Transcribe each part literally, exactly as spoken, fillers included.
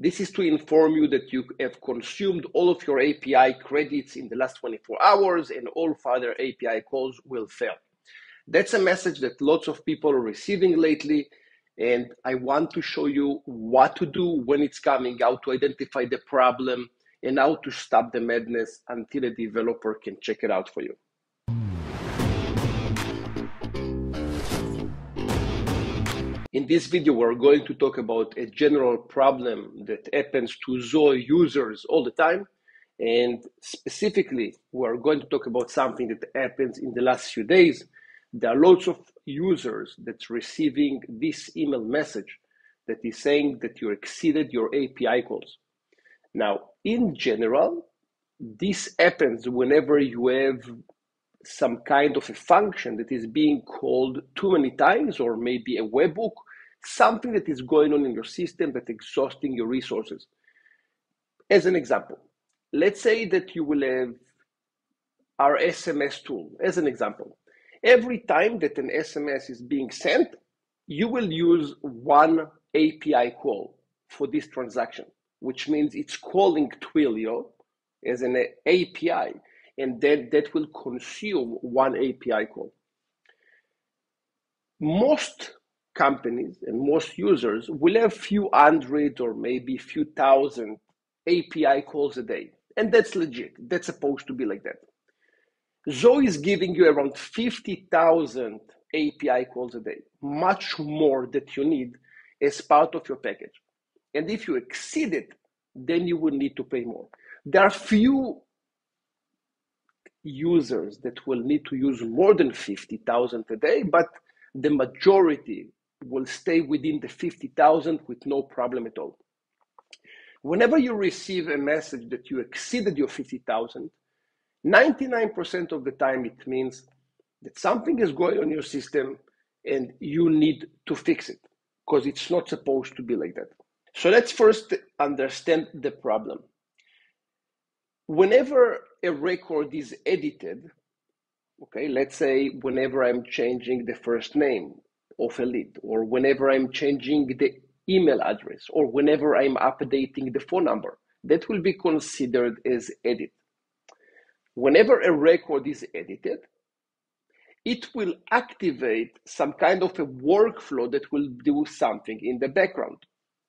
This is to inform you that you have consumed all of your A P I credits in the last twenty-four hours and all further A P I calls will fail. That's a message that lots of people are receiving lately, and I want to show you what to do when it's coming, how to identify the problem, and how to stop the madness until a developer can check it out for you. In this video, we're going to talk about a general problem that happens to Zoho users all the time. And specifically, we're going to talk about something that happens in the last few days. There are lots of users that's receiving this email message that is saying that you exceeded your A P I calls. Now, in general, this happens whenever you have some kind of a function that is being called too many times, or maybe a webhook, something that is going on in your system that's exhausting your resources. As an example, let's say that you will have our S M S tool. As an example, every time that an S M S is being sent, you will use one A P I call for this transaction, which means it's calling Twilio as an A P I. And then that will consume one A P I call. Most companies and most users will have few hundred or maybe few thousand A P I calls a day. And that's legit. That's supposed to be like that. Zoho is giving you around fifty thousand A P I calls a day, much more that you need as part of your package. And if you exceed it, then you will need to pay more. There are few users that will need to use more than fifty thousand a day, but the majority will stay within the fifty thousand with no problem at all. Whenever you receive a message that you exceeded your fifty thousand, ninety-nine percent of the time it means that something is going on in your system and you need to fix it, because it's not supposed to be like that. So let's first understand the problem. Whenever a record is edited, okay, let's say whenever I'm changing the first name of a lead, or whenever I'm changing the email address, or whenever I'm updating the phone number, that will be considered as edit. Whenever a record is edited, it will activate some kind of a workflow that will do something in the background.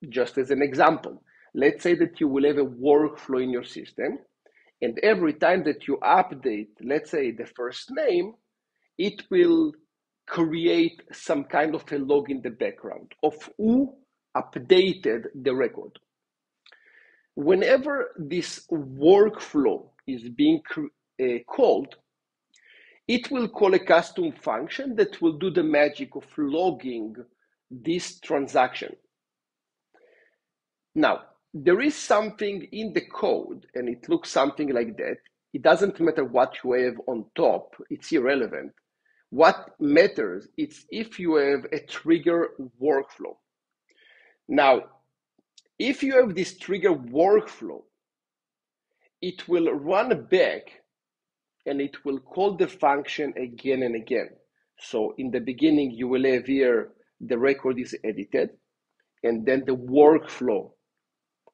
Just as an example, let's say that you will have a workflow in your system, and every time that you update, let's say, the first name, it will create some kind of a log in the background of who updated the record. Whenever this workflow is being uh, called, it will call a custom function that will do the magic of logging this transaction. Now, there is something in the code, and it looks something like that. It doesn't matter what you have on top, it's irrelevant. What matters is if you have a trigger workflow. Now, if you have this trigger workflow, it will run back and it will call the function again and again. So in the beginning, you will have here, the record is edited, and then the workflow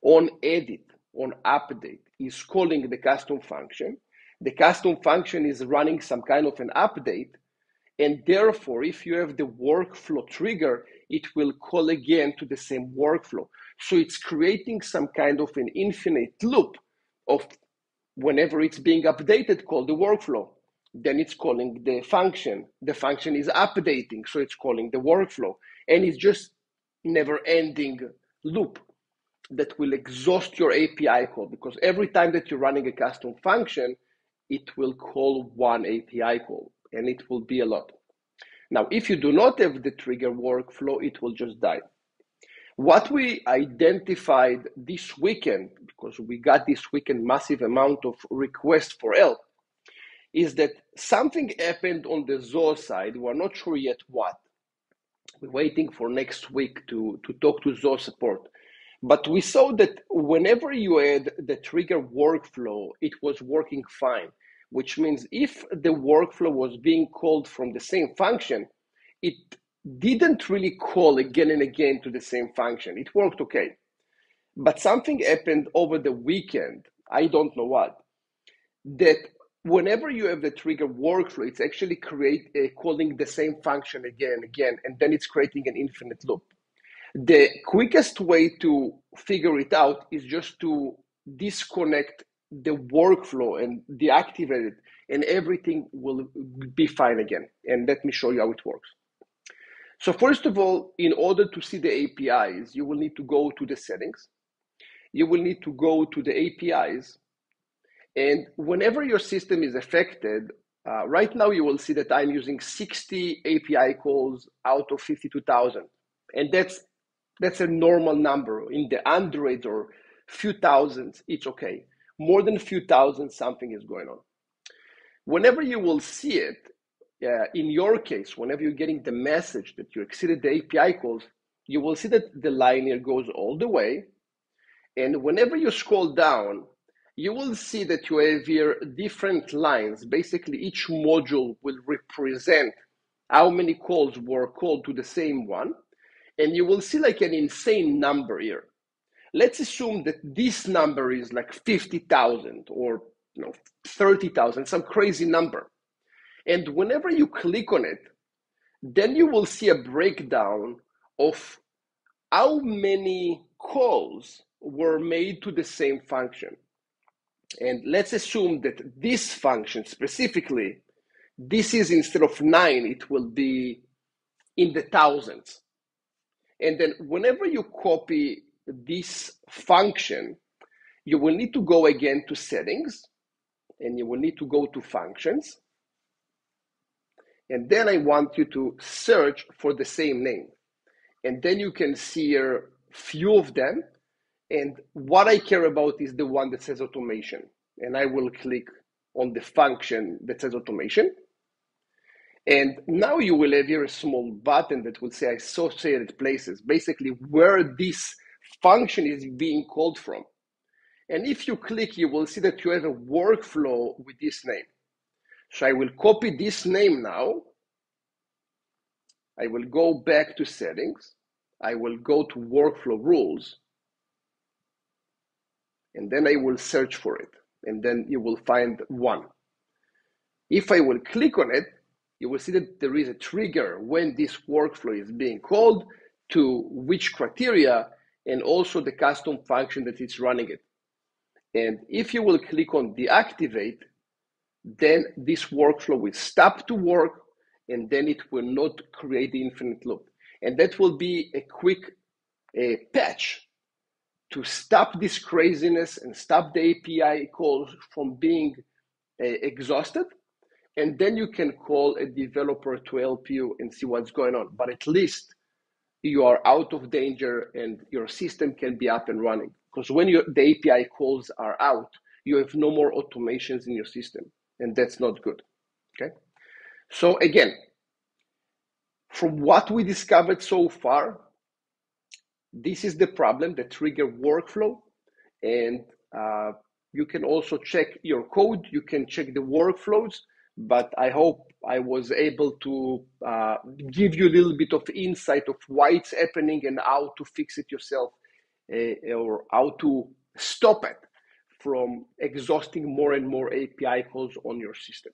on edit, on update, is calling the custom function. The custom function is running some kind of an update. And therefore, if you have the workflow trigger, it will call again to the same workflow. So it's creating some kind of an infinite loop of whenever it's being updated, call the workflow. Then it's calling the function. The function is updating, so it's calling the workflow. And it's just never-ending loop that will exhaust your A P I call, because every time that you're running a custom function, it will call one A P I call, and it will be a lot. Now, if you do not have the trigger workflow, it will just die. What we identified this weekend, because we got this weekend massive amount of requests for help, is that something happened on the Zoho side. We're not sure yet what. We're waiting for next week to, to talk to Zoho support. But we saw that whenever you had the trigger workflow, it was working fine, which means if the workflow was being called from the same function, it didn't really call again and again to the same function. It worked okay. But something happened over the weekend, I don't know what, that whenever you have the trigger workflow, it's actually create a, calling the same function again and again, and then it's creating an infinite loop. The quickest way to figure it out is just to disconnect the workflow and deactivate it, and everything will be fine again. And let me show you how it works. So first of all, in order to see the A P Is, you will need to go to the settings. You will need to go to the A P Is. And whenever your system is affected, uh, right now you will see that I'm using sixty A P I calls out of fifty-two thousand. And that's, that's a normal number. In the Android or few thousands, it's okay. More than a few thousand, something is going on. Whenever you will see it, uh, in your case, whenever you're getting the message that you exceeded the A P I calls, you will see that the line here goes all the way. And whenever you scroll down, you will see that you have here different lines. Basically, each module will represent how many calls were called to the same one. And you will see like an insane number here. Let's assume that this number is like fifty thousand or you know, thirty thousand, some crazy number. And whenever you click on it, then you will see a breakdown of how many calls were made to the same function. And let's assume that this function specifically, this is instead of nine, it will be in the thousands. And then whenever you copy this function, you will need to go again to settings, and you will need to go to functions. And then I want you to search for the same name. And then you can see here a few of them. And what I care about is the one that says automation. And I will click on the function that says automation. And now you will have here a small button that will say associated places, basically where this function is being called from. And if you click, you will see that you have a workflow with this name. So I will copy this name now. I will go back to settings. I will go to workflow rules. And then I will search for it. And then you will find one. If I will click on it, you will see that there is a trigger when this workflow is being called, to which criteria, and also the custom function that it's running it. And if you will click on deactivate, then this workflow will stop to work, and then it will not create the infinite loop. And that will be a quick uh, patch to stop this craziness and stop the A P I calls from being uh, exhausted. And then you can call a developer to help you and see what's going on. But at least you are out of danger and your system can be up and running. Because when you, the A P I calls are out, you have no more automations in your system. And that's not good. Okay. So again, from what we discovered so far, this is the problem, the trigger workflow. And uh, you can also check your code. You can check the workflows. But I hope I was able to uh, give you a little bit of insight of why it's happening and how to fix it yourself, uh, or how to stop it from exhausting more and more A P I calls on your system.